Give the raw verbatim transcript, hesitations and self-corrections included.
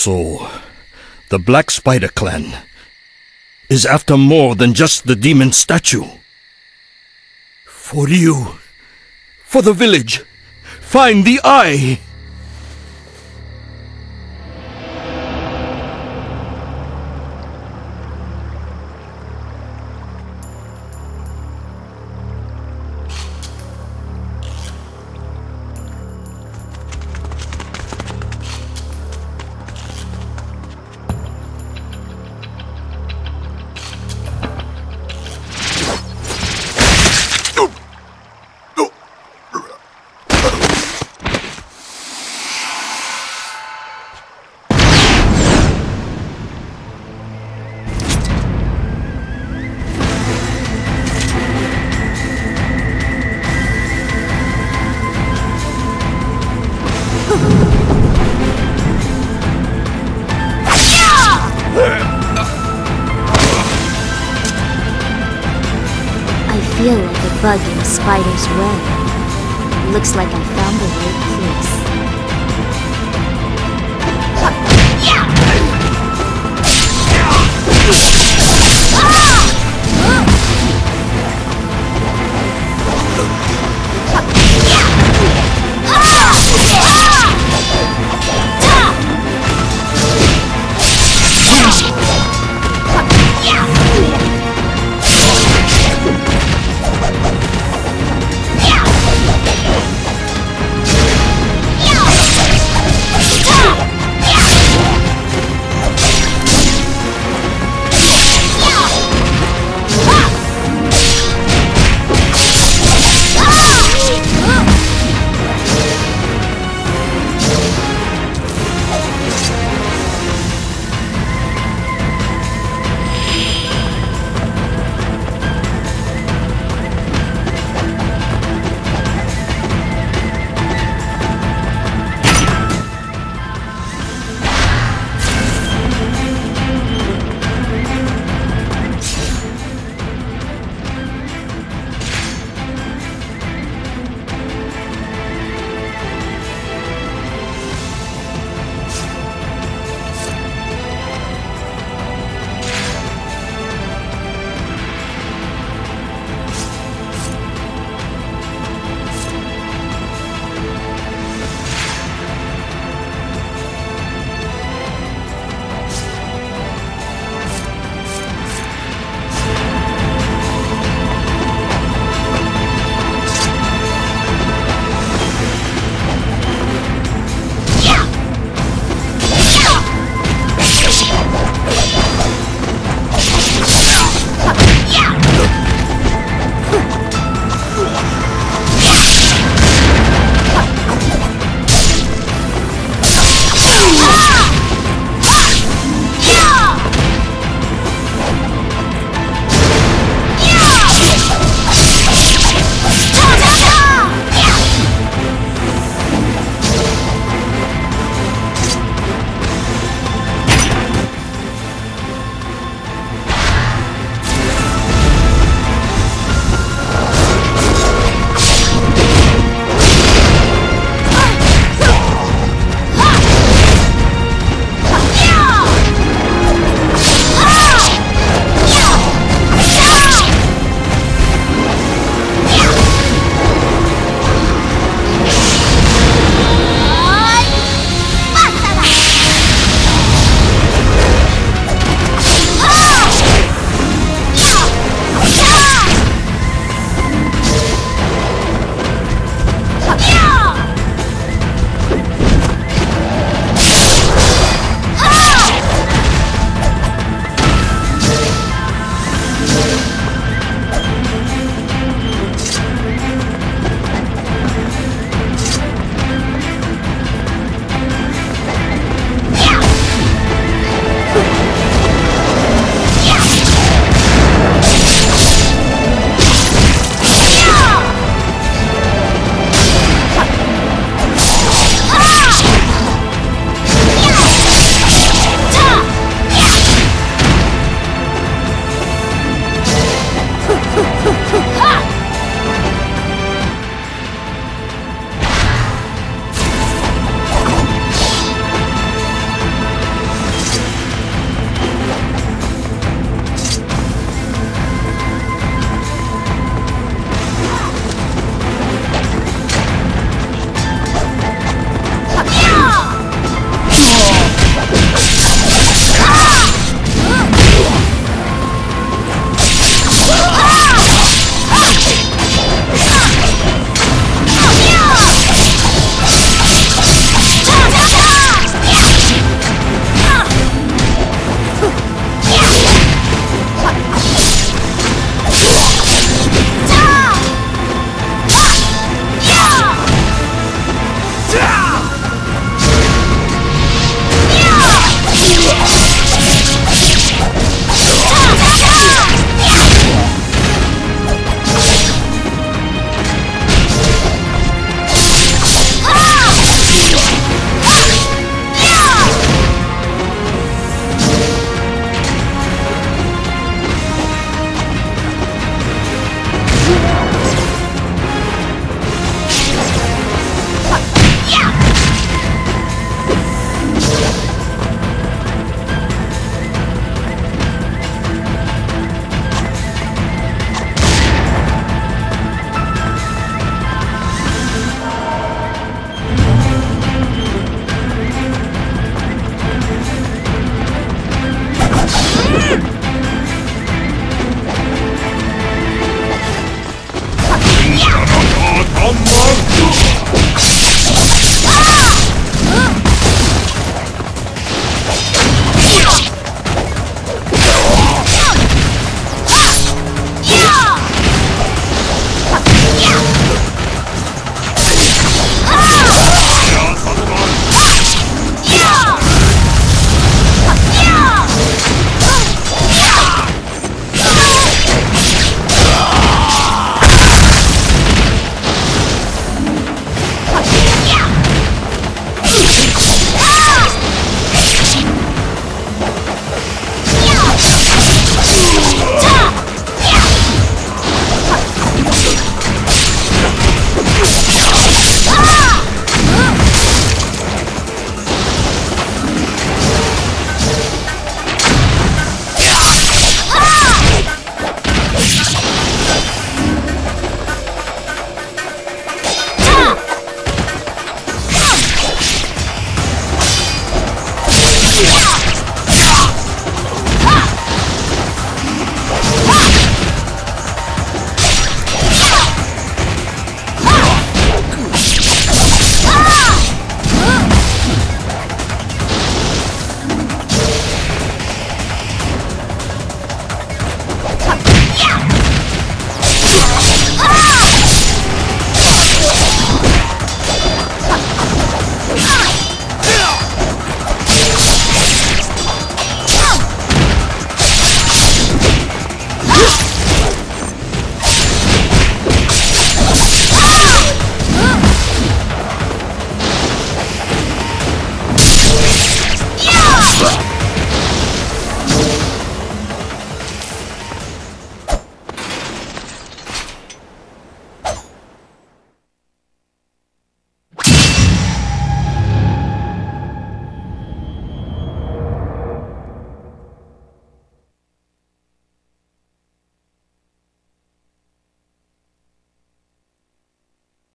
So, the Black Spider Clan is after more than just the demon statue. For you, for the village, find the eye! Bug in a spider's web. Looks like I found the right place. Ah!